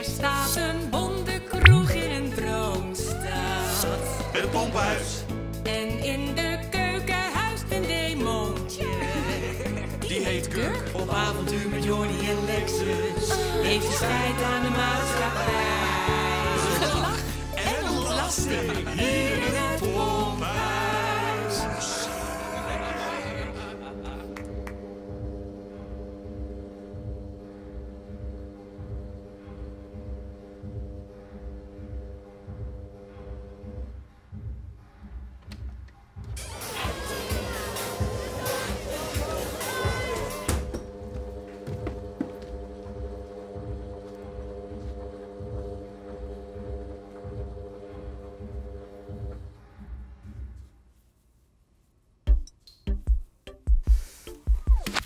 Er staat een bonte kroeg in een droomstad. Het pomphuis. En in de keuken huist een demontje. Die heet Kirk. Op avontuur met Joardy en Lexus. Heeft hij scheid aan de maatschappij. Gelach en ontlasting. Hier in het pomphuis.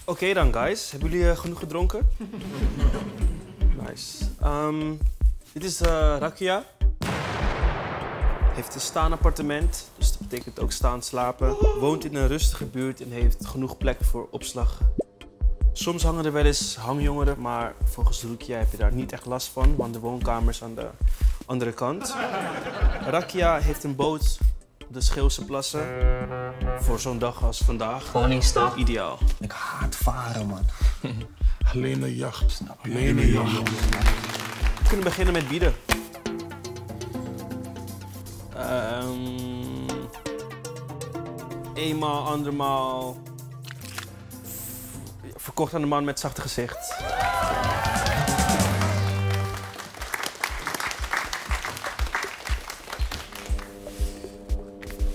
Oké dan, guys. Hebben jullie genoeg gedronken? Nice. Dit is Rakia. Heeft een staanappartement, dus dat betekent ook staan slapen. Woont in een rustige buurt en heeft genoeg plek voor opslag. Soms hangen er wel eens hangjongeren, maar volgens Rakia heb je daar niet echt last van, want de woonkamer is aan de andere kant. Rakia heeft een boot op de Schilse plassen. Voor zo'n dag als vandaag. Koningsdag. Ideaal. Ik haat varen, man. Alleen een jacht. Snap je? Alleen een jacht. We kunnen beginnen met bieden. Eenmaal, andermaal. Verkocht aan de man met zacht gezicht.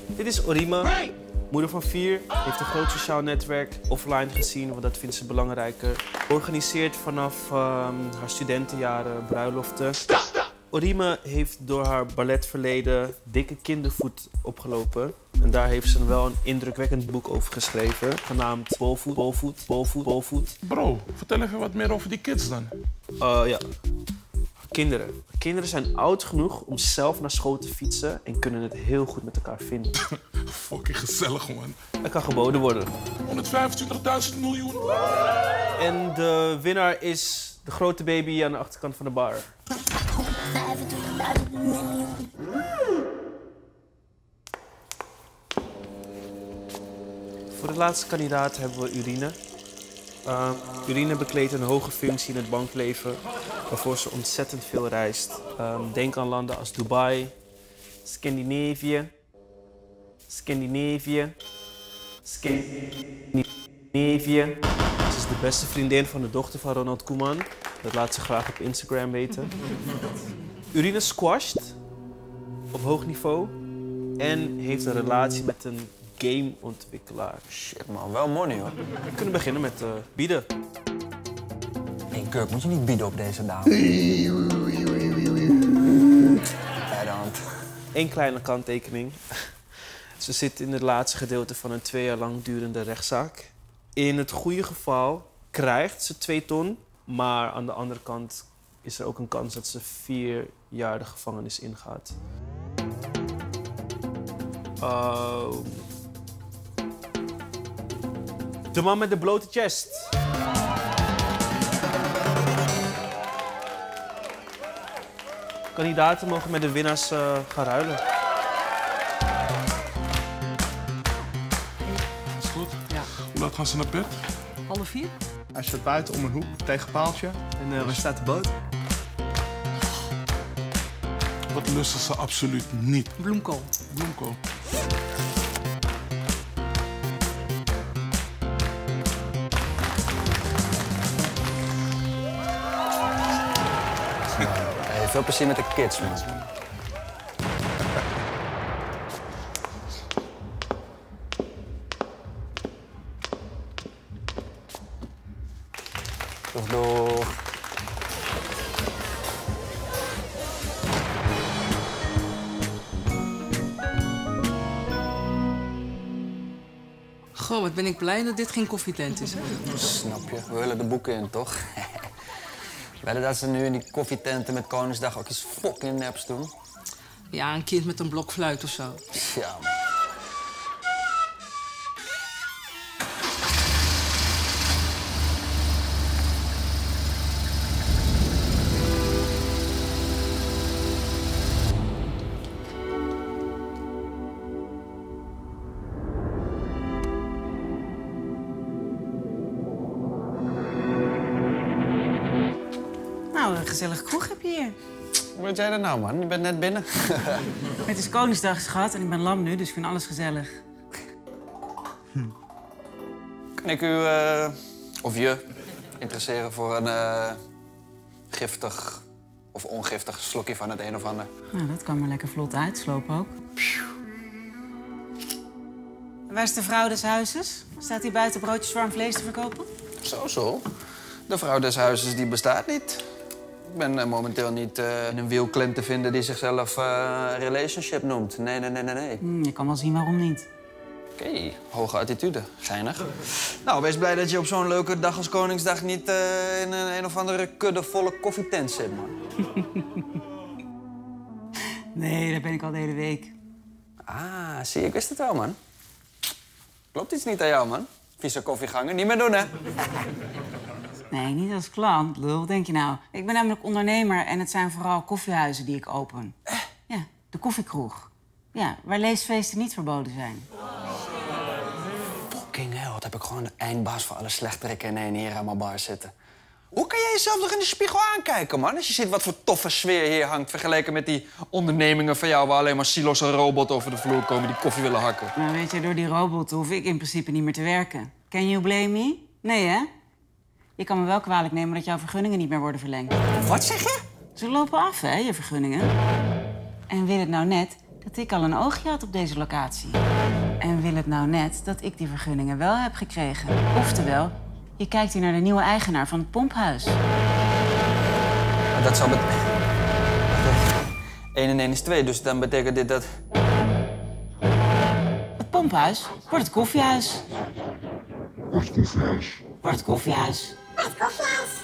Dit is Orima. Hey! Moeder van 4, heeft een groot sociaal netwerk offline gezien, want dat vindt ze belangrijker. Organiseert vanaf haar studentenjaren bruiloften. Orima heeft door haar balletverleden dikke kindervoet opgelopen. En daar heeft ze wel een indrukwekkend boek over geschreven, genaamd Bolvoet, Bolvoet, Bolvoet, Bolvoet. Bro, vertel even wat meer over die kids dan. Ja. Kinderen. Kinderen zijn oud genoeg om zelf naar school te fietsen en kunnen het heel goed met elkaar vinden. Fucking gezellig, man. Dat kan geboden worden. 125.000 miljoen. En de winnaar is de grote baby aan de achterkant van de bar. 125.000 miljoen. Voor de laatste kandidaat hebben we urine. Urine bekleedt een hoge functie in het bankleven, waarvoor ze ontzettend veel reist. Denk aan landen als Dubai, Scandinavië. Ze is de beste vriendin van de dochter van Ronald Koeman. Dat laat ze graag op Instagram weten. Urine squasht op hoog niveau en heeft een relatie met een gameontwikkelaar. Shit man, wel money hoor. We kunnen beginnen met bieden. Nee, Kirk, moet je niet bieden op deze dame? Bij de hand. Eén kleine kanttekening. Ze zit in het laatste gedeelte van een 2 jaar lang durende rechtszaak. In het goede geval krijgt ze 2 ton, maar aan de andere kant is er ook een kans dat ze 4 jaar de gevangenis ingaat. De man met de blote chest. Kandidaten mogen met de winnaars gaan ruilen. Is het goed? Ja. Hoe laat gaan ze naar bed? 3:30. Hij staat buiten om een hoek, tegen een paaltje. En waar staat de boot? Wat lusten ze absoluut niet? Bloemkool. Bloemkool. Hey, veel plezier met de kids, man. Doeg, doeg. Goh, wat ben ik blij dat dit geen koffietent is. Hè? Snap je, we willen de boeken in, toch? Wedden dat ze nu in die koffietenten met Koningsdag ook eens fucking naps doen? Ja, een kind met een blokfluit of zo. Ja, man. Nou, een gezellig kroeg heb je hier. Hoe weet jij dat nou, man? Je bent net binnen. Het is Koningsdag, schat, en ik ben lam nu, dus ik vind alles gezellig. Kan ik u, of je, interesseren voor een giftig of ongiftig slokje van het een of ander? Nou, dat kan maar lekker vlot uitslopen ook. Waar is de vrouw des huizes? Staat hier buiten broodjes warm vlees te verkopen? Zo, zo. De vrouw des huizes die bestaat niet. Ik ben momenteel niet in een wielklem te vinden die zichzelf relationship noemt. Nee, nee, nee, nee, nee. Je kan wel zien waarom niet. Oké, hoge attitude. Geinig. Nou, wees blij dat je op zo'n leuke dag als Koningsdag niet in een of andere kudde volle koffietent zit, man. Nee, daar ben ik al de hele week. Ah, zie, ik wist het wel, man. Klopt iets niet aan jou, man? Vieze koffiegangen, niet meer doen, hè? Nee, niet als klant, lul. Denk je nou? Ik ben namelijk ondernemer en het zijn vooral koffiehuizen die ik open. Ja, de koffiekroeg. Ja, waar leesfeesten niet verboden zijn. Fucking hell, wat heb ik gewoon de eindbaas voor alle slechterikken in één hier aan mijn bar zitten. Hoe kan jij jezelf nog in de spiegel aankijken, man? Als je ziet wat voor toffe sfeer hier hangt... vergeleken met die ondernemingen van jou... waar alleen maar silo's en robot over de vloer komen die koffie willen hakken. Nou, weet je, door die robot hoef ik in principe niet meer te werken. Can you blame me? Nee, hè? Je kan me wel kwalijk nemen dat jouw vergunningen niet meer worden verlengd. Wat zeg je? Ze lopen af, hè, je vergunningen. En wil het nou net dat ik al een oogje had op deze locatie? En wil het nou net dat ik die vergunningen wel heb gekregen? Oftewel... je kijkt hier naar de nieuwe eigenaar van het pomphuis. Dat zal betekenen... 1 en 1 is 2, dus dan betekent dit dat... Het pomphuis wordt het koffiehuis. Wordt het koffiehuis. Wordt het koffiehuis. Wordt het koffiehuis.